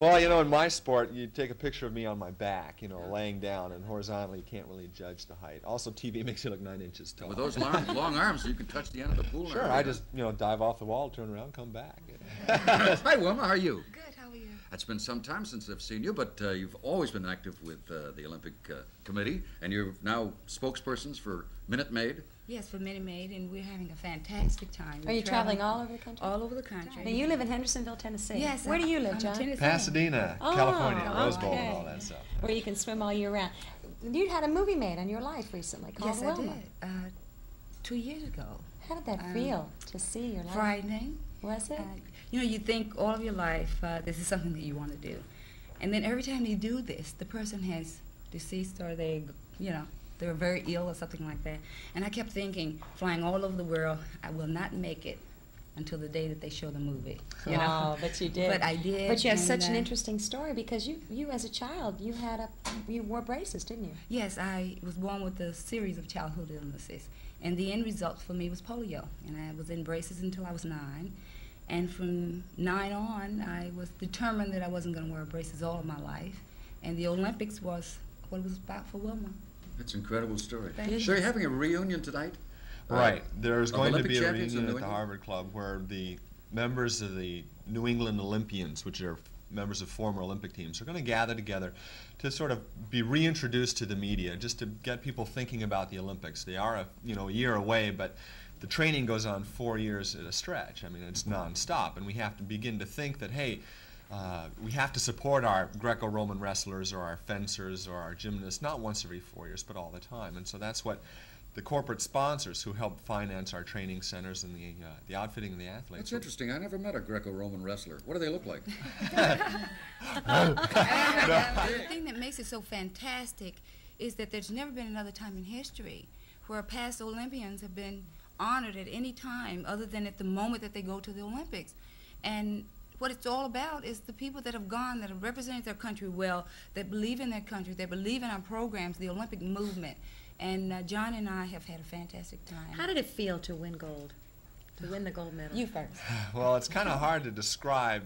Well, you know, in my sport, you take a picture of me on my back, you know, laying down, and horizontally, you can't really judge the height. Also, TV makes you look 9 inches tall. With those long, long arms, you can touch the end of the pool. Sure, I just, you know, dive off the wall, turn around, come back. Hi, Wilma, how are you? Good, how are you? It's been some time since I've seen you, but you've always been active with the Olympic Committee, and you're now spokespersons for Minute Maid. Yes, for Minute Maid, and we're having a fantastic time. Are you traveling all over the country? All over the country. Now, you live in Hendersonville, Tennessee. Yes. Where do you live, John? Pasadena, California, Rose Bowl and all that stuff. Where you can swim all year round. You had a movie made on your life recently called Wilma. Yes, I did. 2 years ago. How did that feel to see your life? Frightening. Was it? You know, you think all of your life this is something that you want to do. And then every time you do this, the person has deceased or they, you know, they were very ill or something like that. And I kept thinking, flying all over the world, I will not make it until the day that they show the movie. You know? Oh, but you did. But I did. But you have such an interesting story because you as a child, you had you wore braces, didn't you? Yes, I was born with a series of childhood illnesses. And the end result for me was polio. And I was in braces until I was 9. And from 9 on, I was determined that I wasn't going to wear braces all of my life. And the Olympics was what it was about for Wilma. It's an incredible story. So you're having a reunion tonight? Right. There's going to be a reunion at the Harvard Club where the members of the New England Olympians, which are members of former Olympic teams, are going to gather together to sort of be reintroduced to the media, just to get people thinking about the Olympics. They are a year away, but the training goes on 4 years at a stretch. I mean, it's nonstop, and we have to begin to think that, hey, we have to support our Greco-Roman wrestlers or our fencers or our gymnasts, not once every 4 years, but all the time. And so that's what the corporate sponsors who help finance our training centers and the outfitting of the athletes. That's interesting. I never met a Greco-Roman wrestler. What do they look like? The thing that makes it so fantastic is that there's never been another time in history where past Olympians have been honored at any time other than at the moment that they go to the Olympics. And what it's all about is the people that have gone, that have represented their country well, that believe in their country, that believe in our programs, the Olympic movement. And John and I have had a fantastic time. How did it feel to win gold, to win the gold medal? You first. Well, it's kind of hard to describe.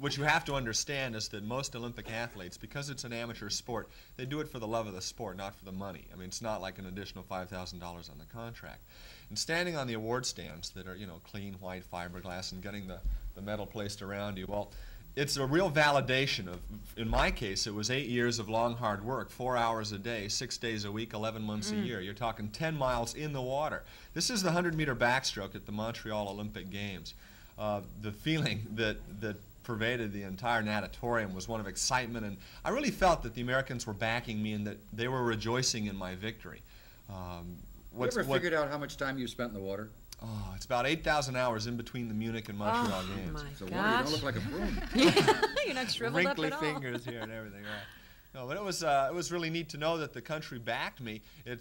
What you have to understand is that most Olympic athletes, because it's an amateur sport, they do it for the love of the sport, not for the money. I mean, it's not like an additional $5,000 on the contract. And standing on the award stands that are, you know, clean, white fiberglass and getting the medal placed around you, well, it's a real validation of, in my case, it was 8 years of long, hard work, 4 hours a day, 6 days a week, 11 months a year. You're talking 10 miles in the water. This is the 100-meter backstroke at the Montreal Olympic Games. The feeling that pervaded the entire natatorium was one of excitement, and I really felt that the Americans were backing me and that they were rejoicing in my victory. You ever figured out how much time you spent in the water? Oh, it's about 8,000 hours in between the Munich and Montreal games. So why you don't look like a broom? You're not shriveled Wrinkly up at all. Wrinkly fingers here and everything. Right. No, but it was really neat to know that the country backed me. And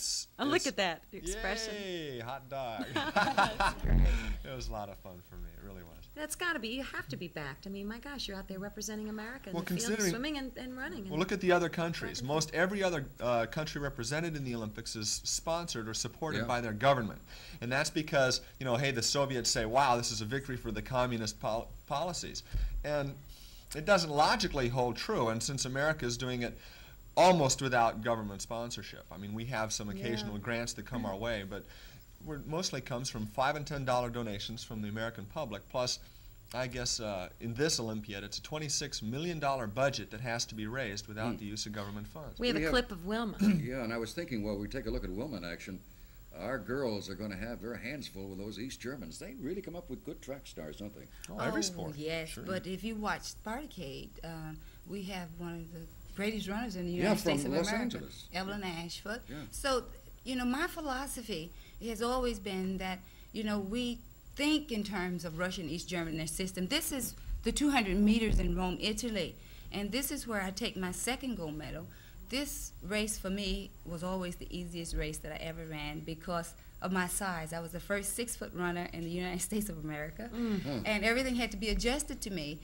look at that expression. Yay, hot dog. That's great. It was a lot of fun for me. It really was. That's got to be. You have to be backed. I mean, my gosh, you're out there representing America in the field, swimming and running. Well, look at the other countries. Most every other country represented in the Olympics is sponsored or supported by their government. And that's because, you know, hey, the Soviets say, wow, this is a victory for the communist policies. And it doesn't logically hold true. And since America is doing it almost without government sponsorship, I mean, we have some occasional grants that come our way, but mostly comes from $5 and $10 donations from the American public. Plus, I guess in this Olympiad, it's a $26 million budget that has to be raised without the use of government funds. We have a clip of Wilma. Yeah, and I was thinking, well, we take a look at Wilma in action. Our girls are going to have their hands full with those East Germans. They really come up with good track stars, don't they? Oh, every sport. Yes, sure. But if you watch Spartacate, we have one of the greatest runners in the United States of America, from Los Angeles, Evelyn Ashford. Yeah. So, you know, my philosophy has always been that, you know, we think in terms of Russia and East Germany and their system. This is the 200 meters in Rome, Italy, and this is where I take my second gold medal. This race for me was always the easiest race that I ever ran because of my size. I was the first 6-foot runner in the United States of America, and everything had to be adjusted to me.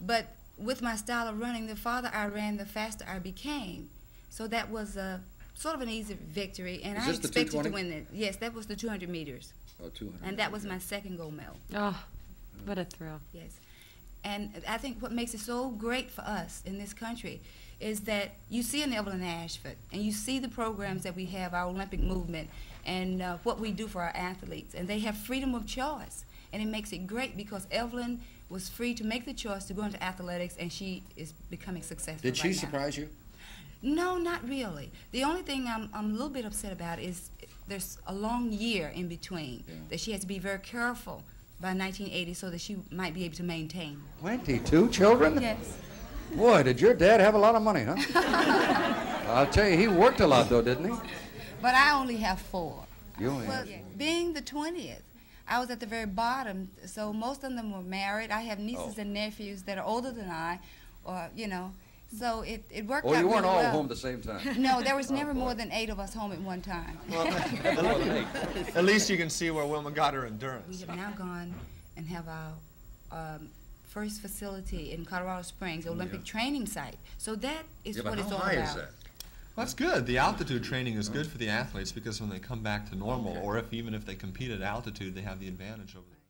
But with my style of running, the farther I ran, the faster I became. So that was a sort of an easy victory, and I expected to win it. Yes, that was the 200 meters. Oh, 200. And that was my second gold medal. Oh, what a thrill. Yes. And I think what makes it so great for us in this country is that you see an Evelyn Ashford, and you see the programs that we have, our Olympic movement, and what we do for our athletes. And they have freedom of choice. And it makes it great because Evelyn was free to make the choice to go into athletics, and she is becoming successful. Did she surprise you? No, not really. The only thing I'm a little bit upset about is there's a long year in between, that she has to be very careful by 1980 so that she might be able to maintain. 22 children? Yes. Boy, did your dad have a lot of money, huh? I'll tell you, he worked a lot, though, didn't he? But I only have 4. You only have 4. Being the 20th, I was at the very bottom, so most of them were married. I have nieces and nephews that are older than I, or, you know, so it worked out really well. Oh, you weren't all home at the same time? No, there was never more than 8 of us home at one time. Well, at least you can see where Wilma got her endurance. We have now gone and have our first facility in Colorado Springs, Olympic training site. So that is what it's all about. How high is that? Well, that's good. The altitude training is good for the athletes because when they come back to normal, or even if they compete at altitude, they have the advantage over them.